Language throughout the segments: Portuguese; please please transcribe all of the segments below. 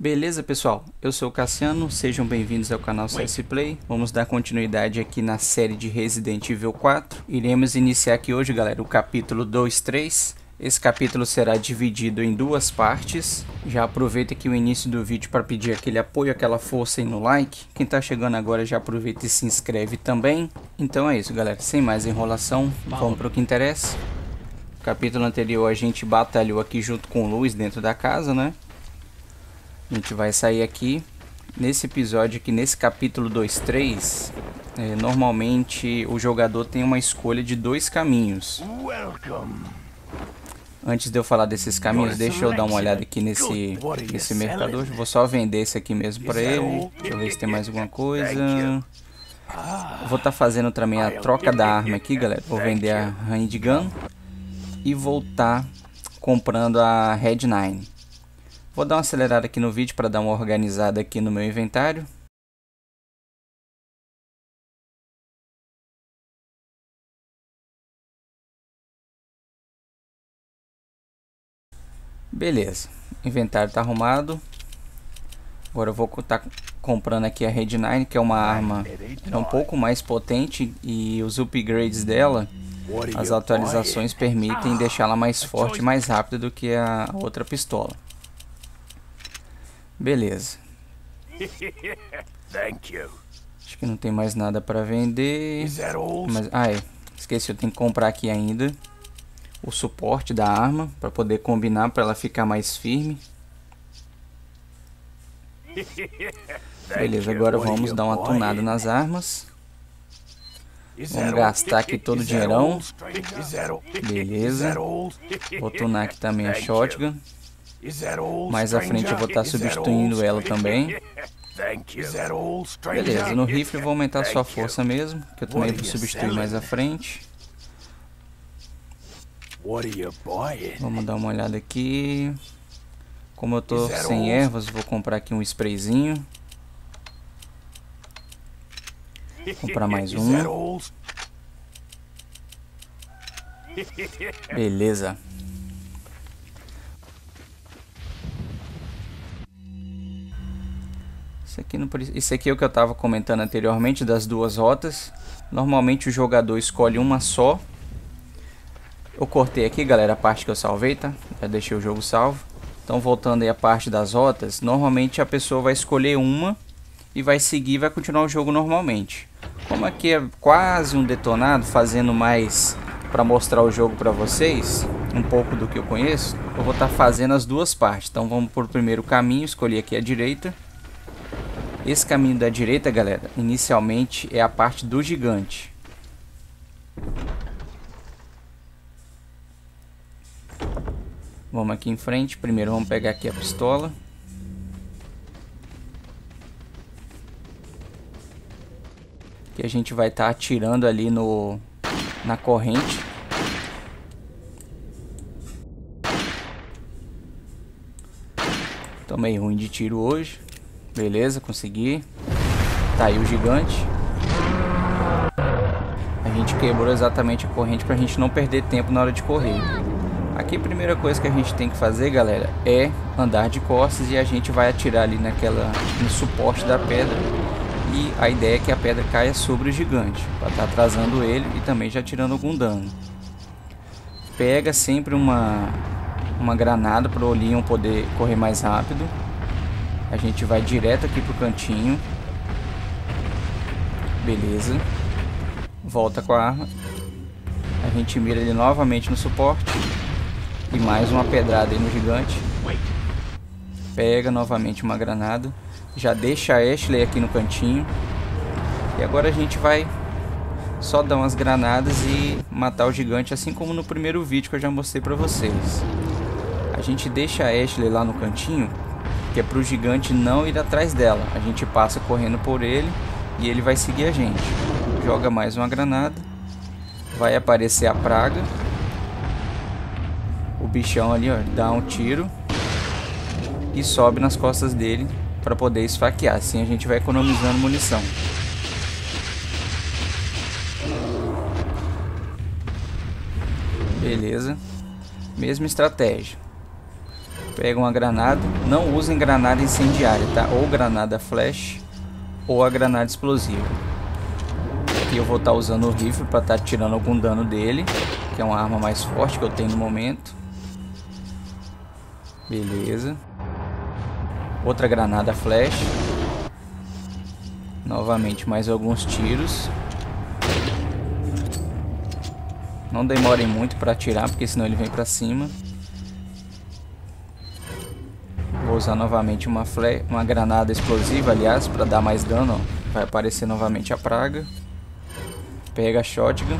Beleza, pessoal, eu sou o Cassiano, sejam bem-vindos ao canal CS Play. Vamos dar continuidade aqui na série de Resident Evil 4. Iremos iniciar aqui hoje, galera, o capítulo 2-3. Esse capítulo será dividido em duas partes. Já aproveita aqui o início do vídeo para pedir aquele apoio, aquela força aí no like. Quem está chegando agora já aproveita e se inscreve também. Então é isso, galera, sem mais enrolação, vamos para o que interessa. No capítulo anterior a gente batalhou aqui junto com o Luiz dentro da casa, né? A gente vai sair aqui, nesse episódio aqui, nesse capítulo 2-3, normalmente o jogador tem uma escolha de dois caminhos. Antes de eu falar desses caminhos, deixa eu dar uma olhada aqui nesse mercador, vou só vender esse aqui mesmo para ele, deixa eu ver se tem mais alguma coisa. Vou estar fazendo também a troca da arma aqui, galera, vou vender a handgun e voltar comprando a Red9. Vou dar uma acelerada aqui no vídeo para dar uma organizada aqui no meu inventário. Beleza, inventário está arrumado. Agora eu vou estar comprando aqui a Red9, que é uma arma um pouco mais potente e os upgrades dela, as atualizações permitem deixá-la mais forte e mais rápida do que a outra pistola. Beleza. Acho que não tem mais nada para vender. Mas, esqueci, eu tenho que comprar aqui ainda o suporte da arma para poder combinar para ela ficar mais firme. Beleza, agora vamos dar uma tunada nas armas. Vamos gastar aqui todo o dinheirão. Beleza. Vou tunar aqui também a shotgun. Mais à frente eu vou estar substituindo ela também. Beleza, no rifle eu vou aumentar sua força mesmo, que eu também vou substituir mais à frente. Vamos dar uma olhada aqui. Como eu tô sem ervas, vou comprar aqui um sprayzinho. Vou comprar mais um. Beleza. Isso aqui é o que eu estava comentando anteriormente, das duas rotas. Normalmente o jogador escolhe uma só. Eu cortei aqui, galera, a parte que eu salvei, tá? Já deixei o jogo salvo. Então, voltando aí a parte das rotas, normalmente a pessoa vai escolher uma e vai seguir e vai continuar o jogo normalmente. Como aqui é quase um detonado, fazendo mais para mostrar o jogo para vocês, um pouco do que eu conheço, eu vou estar fazendo as duas partes. Então, vamos por primeiro caminho, escolhi aqui a direita. Esse caminho da direita, galera, inicialmente é a parte do gigante. Vamos aqui em frente. Primeiro vamos pegar aqui a pistola. Que a gente vai estar atirando ali na corrente. Tô meio ruim de tiro hoje. Beleza, consegui. Tá aí o gigante. A gente quebrou exatamente a corrente pra gente não perder tempo na hora de correr. Aqui a primeira coisa que a gente tem que fazer, galera, é andar de costas e a gente vai atirar ali no suporte da pedra. E a ideia é que a pedra caia sobre o gigante, pra estar atrasando ele e também já tirando algum dano. Pega sempre uma granada para o Leon poder correr mais rápido. A gente vai direto aqui pro cantinho. Beleza. Volta com a arma. A gente mira ele novamente no suporte. E mais uma pedrada aí no gigante. Pega novamente uma granada. Já deixa a Ashley aqui no cantinho. E agora a gente vai só dar umas granadas e matar o gigante, assim como no primeiro vídeo que eu já mostrei pra vocês. A gente deixa a Ashley lá no cantinho, que é para o gigante não ir atrás dela. A gente passa correndo por ele e ele vai seguir a gente. Joga mais uma granada. Vai aparecer a praga. O bichão ali, ó, dá um tiro e sobe nas costas dele para poder esfaquear. Assim a gente vai economizando munição. Beleza. Mesma estratégia. Pega uma granada. Não usem granada incendiária, tá? Ou granada flash, ou a granada explosiva. Aqui eu vou estar usando o rifle para estar tirando algum dano dele, que é uma arma mais forte que eu tenho no momento. Beleza. Outra granada flash. Novamente mais alguns tiros. Não demorem muito para atirar, porque senão ele vem para cima. Vou usar novamente uma granada explosiva, aliás, para dar mais dano. Ó. Vai aparecer novamente a praga. Pega a shotgun.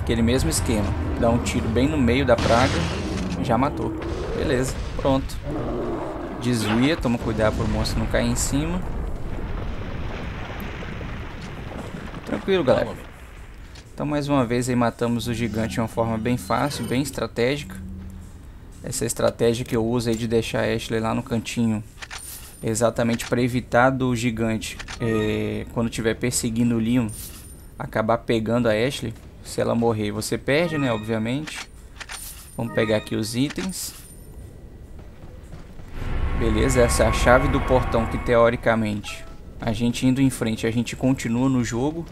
Aquele mesmo esquema. Dá um tiro bem no meio da praga. Já matou. Beleza, pronto. Desvia, toma cuidado para o monstro não cair em cima. Tranquilo, galera. Então mais uma vez aí matamos o gigante de uma forma bem fácil, bem estratégica. Essa estratégia que eu uso aí de deixar a Ashley lá no cantinho, exatamente para evitar do gigante, quando estiver perseguindo o Leon, acabar pegando a Ashley. Se ela morrer você perde, né, obviamente. Vamos pegar aqui os itens. Beleza, essa é a chave do portão que teoricamente, a gente indo em frente, a gente continua no jogo.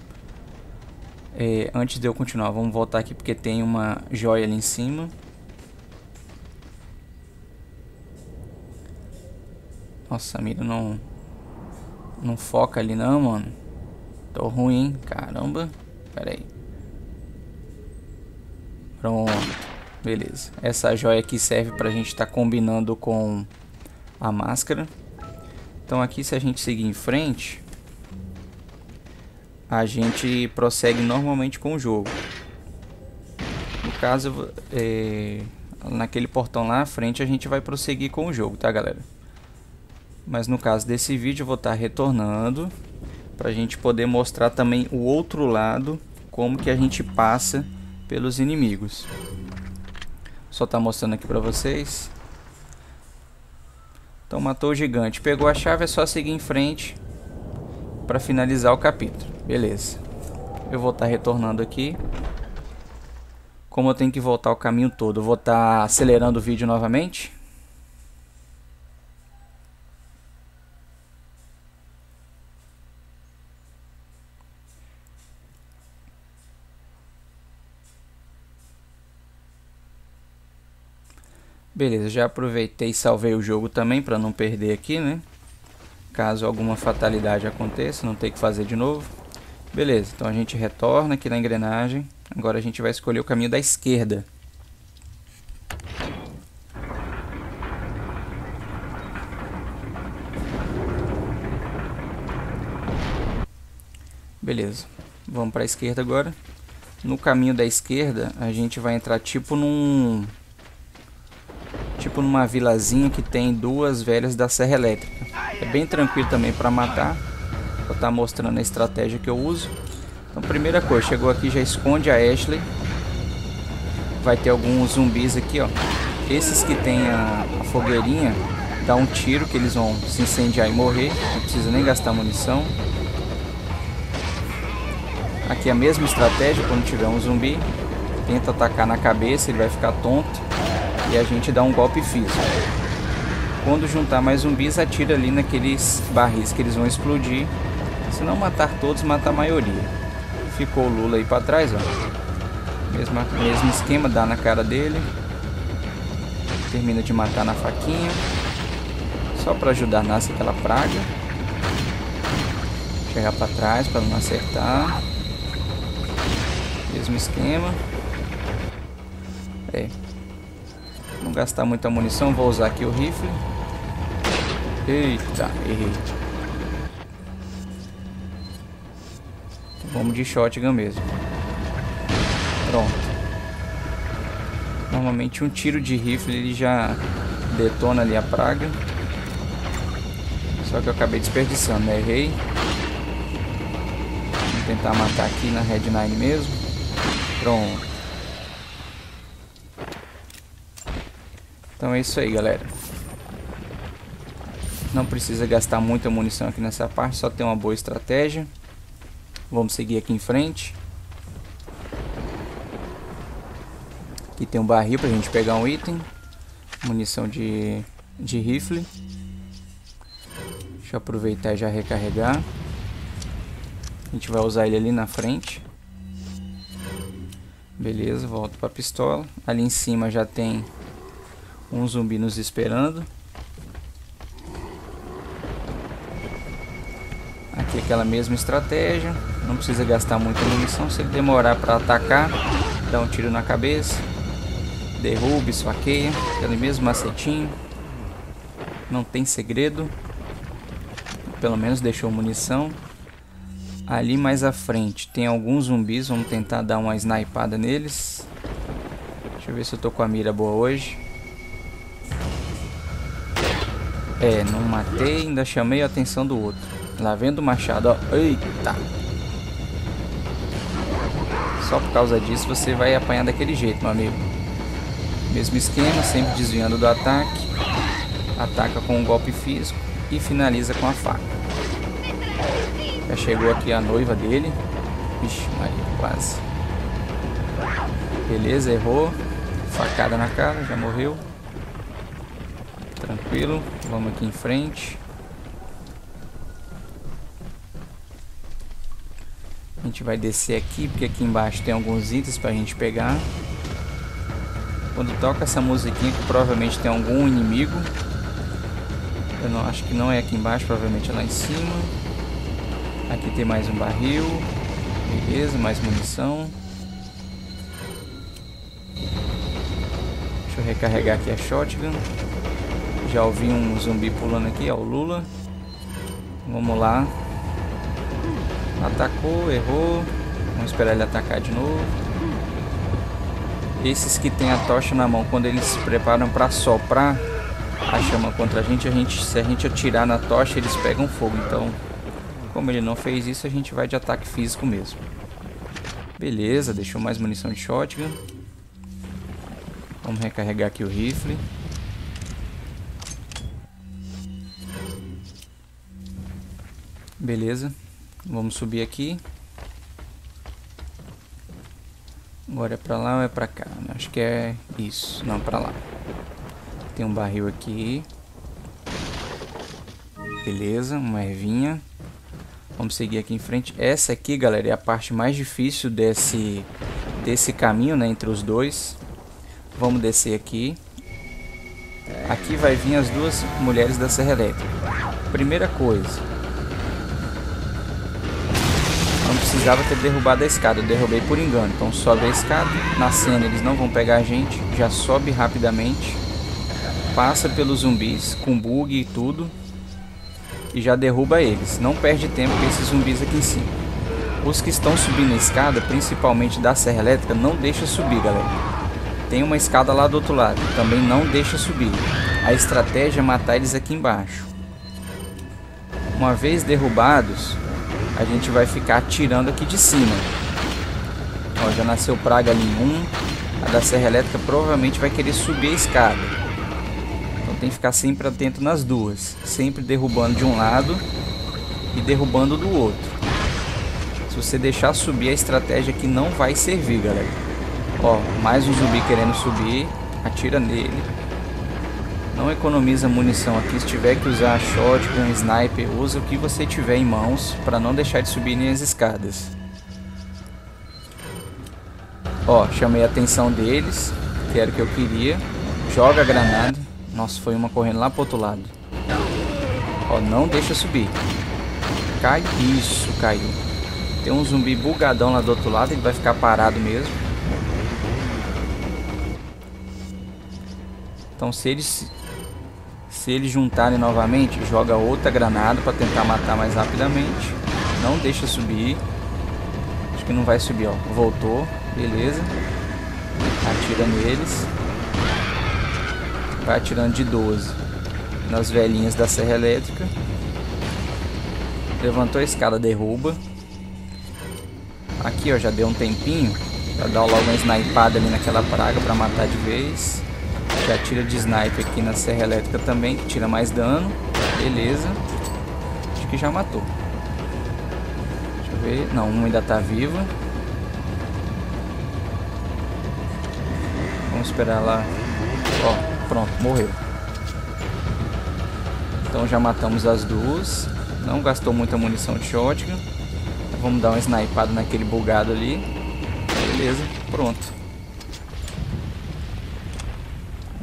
Antes de eu continuar, vamos voltar aqui porque tem uma joia ali em cima. Nossa, a mira não foca ali não, mano. Tô ruim, hein? Caramba. Pera aí. Pronto. Beleza. Essa joia aqui serve pra gente estar combinando com a máscara. Então aqui, se a gente seguir em frente, a gente prossegue normalmente com o jogo. No caso, naquele portão lá à frente, a gente vai prosseguir com o jogo, tá, galera? Mas no caso desse vídeo eu vou estar retornando para a gente poder mostrar também o outro lado, como que a gente passa pelos inimigos. Só tá mostrando aqui para vocês. Então matou o gigante, pegou a chave, é só seguir em frente para finalizar o capítulo. Beleza. Eu vou estar retornando aqui. Como eu tenho que voltar o caminho todo, eu vou estar acelerando o vídeo novamente. Beleza, já aproveitei e salvei o jogo também para não perder aqui, né? Caso alguma fatalidade aconteça, não tem que fazer de novo. Beleza, então a gente retorna aqui na engrenagem. Agora a gente vai escolher o caminho da esquerda. Beleza, vamos para a esquerda agora. No caminho da esquerda a gente vai entrar tipo numa vilazinha que tem duas velhas da Serra Elétrica. É bem tranquilo também para matar. Vou estar mostrando a estratégia que eu uso. Então, primeira coisa, chegou aqui, já esconde a Ashley. Vai ter alguns zumbis aqui, ó. Esses que tem a fogueirinha, dá um tiro que eles vão se incendiar e morrer. Não precisa nem gastar munição. Aqui a mesma estratégia, quando tiver um zumbi, tenta atacar na cabeça, ele vai ficar tonto. E a gente dá um golpe físico. Quando juntar mais zumbis, atira ali naqueles barris que eles vão explodir. Se não matar todos, mata a maioria. Ficou o Lula aí pra trás, ó. Mesmo esquema, dá na cara dele. Termina de matar na faquinha. Só pra ajudar, nasce aquela praga. Chegar pra trás pra não acertar. Mesmo esquema. Não gastar muita munição, vou usar aqui o rifle. Eita, errei. Vamos de shotgun mesmo. Pronto. Normalmente um tiro de rifle ele já detona ali a praga. Só que eu acabei desperdiçando, né? Errei. Vamos tentar matar aqui na Red9 mesmo. Pronto. Então é isso aí, galera. Não precisa gastar muita munição aqui nessa parte, só tem uma boa estratégia. Vamos seguir aqui em frente. Aqui tem um barril pra gente pegar um item. munição de rifle. Deixa eu aproveitar e já recarregar. A gente vai usar ele ali na frente. Beleza, volto para a pistola. Ali em cima já tem um zumbi nos esperando. Aqui aquela mesma estratégia. Não precisa gastar muita munição. Se ele demorar para atacar, dá um tiro na cabeça. Derruba, esfaqueia. Aquele mesmo macetinho. Não tem segredo. Pelo menos deixou munição. Ali mais à frente tem alguns zumbis. Vamos tentar dar uma snipada neles. Deixa eu ver se eu tô com a mira boa hoje. É, não matei. Ainda chamei a atenção do outro. Lá vem o machado, ó. Eita! Só por causa disso você vai apanhar daquele jeito, meu amigo. Mesmo esquema, sempre desviando do ataque. Ataca com um golpe físico e finaliza com a faca. Já chegou aqui a noiva dele. Vixe, Maria, quase. Beleza, errou. Facada na cara, já morreu. Tranquilo, vamos aqui em frente. A gente vai descer aqui, porque aqui embaixo tem alguns itens pra gente pegar. Quando toca essa musiquinha, que provavelmente tem algum inimigo. Eu não, acho que não é aqui embaixo, provavelmente é lá em cima. Aqui tem mais um barril. Beleza, mais munição. Deixa eu recarregar aqui a shotgun. Já ouvi um zumbi pulando aqui, ó, o Lula. Vamos lá. Atacou, errou. Vamos esperar ele atacar de novo. Esses que tem a tocha na mão, quando eles se preparam para soprar a chama contra a gente, se a gente atirar na tocha, eles pegam fogo, então... Como ele não fez isso, a gente vai de ataque físico mesmo. Beleza, deixou mais munição de shotgun. Vamos recarregar aqui o rifle. Beleza, vamos subir aqui. Agora é pra lá ou é pra cá? Acho que é isso, não, pra lá. Tem um barril aqui. Beleza, uma ervinha. Vamos seguir aqui em frente. Essa aqui, galera, é a parte mais difícil desse caminho, né, entre os dois. Vamos descer aqui. Aqui vai vir as duas mulheres da Serra Elétrica. Primeira coisa. Não precisava ter derrubado a escada. Eu derrubei por engano. Então sobe a escada. Na cena eles não vão pegar a gente. Já sobe rapidamente. Passa pelos zumbis com bug e tudo. E já derruba eles. Não perde tempo com esses zumbis aqui em cima. Os que estão subindo a escada, principalmente da Serra Elétrica, não deixa subir, galera. Tem uma escada lá do outro lado. Também não deixa subir. A estratégia é matar eles aqui embaixo. Uma vez derrubados, a gente vai ficar atirando aqui de cima. Ó, já nasceu praga ali em um. A da Serra Elétrica provavelmente vai querer subir a escada. Tem que ficar sempre atento nas duas. Sempre derrubando de um lado e derrubando do outro. Se você deixar subir, a estratégia aqui não vai servir, galera. Ó, mais um zumbi querendo subir. Atira nele. Não economiza munição aqui. Se tiver que usar shotgun, sniper, usa o que você tiver em mãos para não deixar de subir nem as escadas. Ó, chamei a atenção deles, que era o que eu queria. Joga a granada. Nossa, foi uma correndo lá pro outro lado. Ó, não deixa subir. Cai. Isso, caiu. Tem um zumbi bugadão lá do outro lado. Ele vai ficar parado mesmo. Então se eles juntarem novamente, joga outra granada pra tentar matar mais rapidamente. Não deixa subir. Acho que não vai subir, ó. Voltou, beleza. Atira neles. Vai atirando de 12 nas velhinhas da Serra Elétrica. Levantou a escada, derruba. Aqui, ó, já deu um tempinho. Já dá logo uma snipada ali naquela praga pra matar de vez. Já tira de sniper aqui na Serra Elétrica também, que tira mais dano. Beleza. Acho que já matou. Deixa eu ver. Não, uma ainda tá viva. Vamos esperar lá. Ó. Pronto, morreu. Então já matamos as duas. Não gastou muita munição de shotgun. Vamos dar um snipado naquele bugado ali. Beleza, pronto.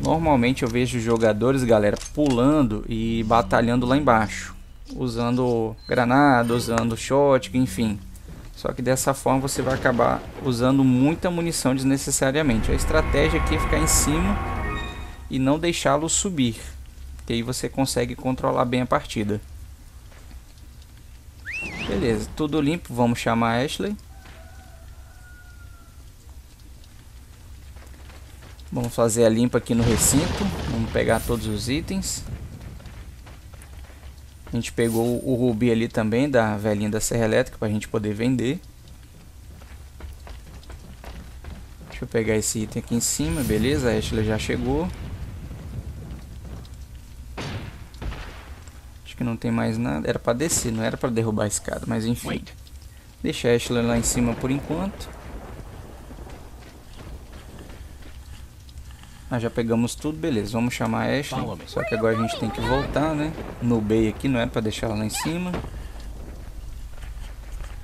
Normalmente eu vejo jogadores, galera, pulando e batalhando lá embaixo, usando granada, usando shotgun, enfim. Só que dessa forma você vai acabar usando muita munição desnecessariamente. A estratégia aqui é ficar em cima e não deixá-lo subir, que aí você consegue controlar bem a partida. Beleza, tudo limpo, vamos chamar a Ashley. Vamos fazer a limpa aqui no recinto. Vamos pegar todos os itens. A gente pegou o rubi ali também, da velhinha da Serra Elétrica, para a gente poder vender. Deixa eu pegar esse item aqui em cima, beleza? A Ashley já chegou. Acho que não tem mais nada. Era para descer, não era para derrubar a escada, mas enfim. Deixa a Ashley lá em cima por enquanto. Ah, já pegamos tudo, beleza, vamos chamar a Ashley, só que agora a gente tem que voltar, né? No B aqui, não é pra deixar ela lá em cima.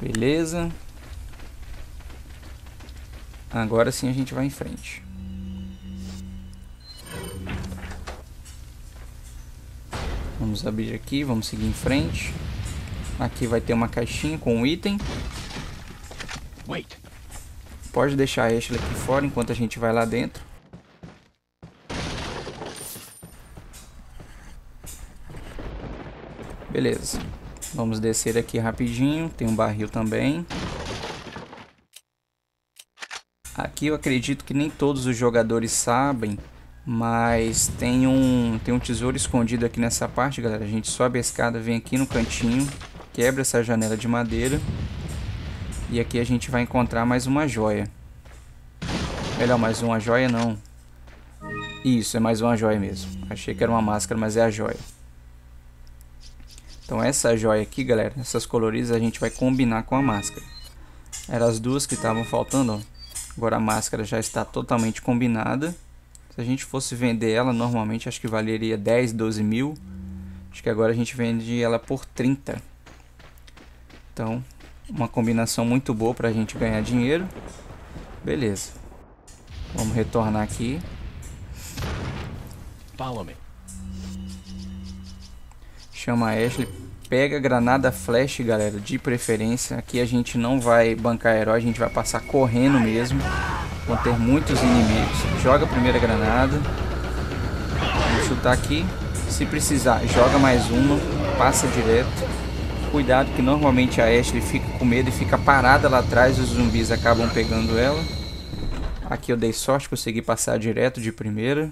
Beleza. Agora sim a gente vai em frente. Vamos abrir aqui, vamos seguir em frente. Aqui vai ter uma caixinha com um item. Pode deixar a Ashley aqui fora enquanto a gente vai lá dentro. Beleza, vamos descer aqui rapidinho, tem um barril também. Aqui eu acredito que nem todos os jogadores sabem, mas tem um tesouro escondido aqui nessa parte, galera. A gente sobe a escada, vem aqui no cantinho, quebra essa janela de madeira. E aqui a gente vai encontrar mais uma joia. Melhor, mais uma joia não. Isso, é mais uma joia mesmo. Achei que era uma máscara, mas é a joia. Então essa joia aqui, galera, essas coloridas a gente vai combinar com a máscara. Eram as duas que estavam faltando, ó. Agora a máscara já está totalmente combinada. Se a gente fosse vender ela, normalmente acho que valeria 10, 12 mil. Acho que agora a gente vende ela por 30. Então, uma combinação muito boa para a gente ganhar dinheiro. Beleza. Vamos retornar aqui. Follow me. Chama a Ashley, pega granada flash, galera, de preferência. Aqui a gente não vai bancar herói, a gente vai passar correndo mesmo. Vão ter muitos inimigos. Joga a primeira granada. Vamos chutar aqui. Se precisar, joga mais uma. Passa direto. Cuidado que normalmente a Ashley fica com medo e fica parada lá atrás. Os zumbis acabam pegando ela. Aqui eu dei sorte, consegui passar direto de primeira.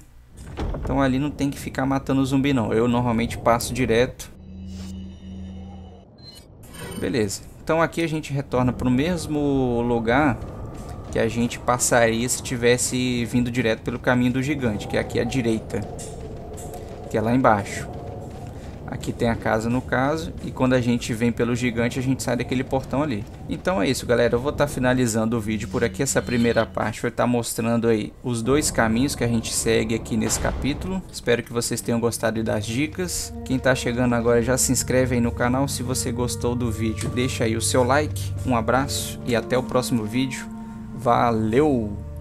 Então ali não tem que ficar matando zumbi não. Eu normalmente passo direto. Beleza. Então aqui a gente retorna para o mesmo lugar que a gente passaria se tivesse vindo direto pelo caminho do gigante, que é aqui à direita, que é lá embaixo. Aqui tem a casa no caso. E quando a gente vem pelo gigante a gente sai daquele portão ali. Então é isso, galera. Eu vou estar finalizando o vídeo por aqui. Essa primeira parte vai estar mostrando aí os dois caminhos que a gente segue aqui nesse capítulo. Espero que vocês tenham gostado das dicas. Quem está chegando agora já se inscreve aí no canal. Se você gostou do vídeo, deixa aí o seu like. Um abraço e até o próximo vídeo. Valeu!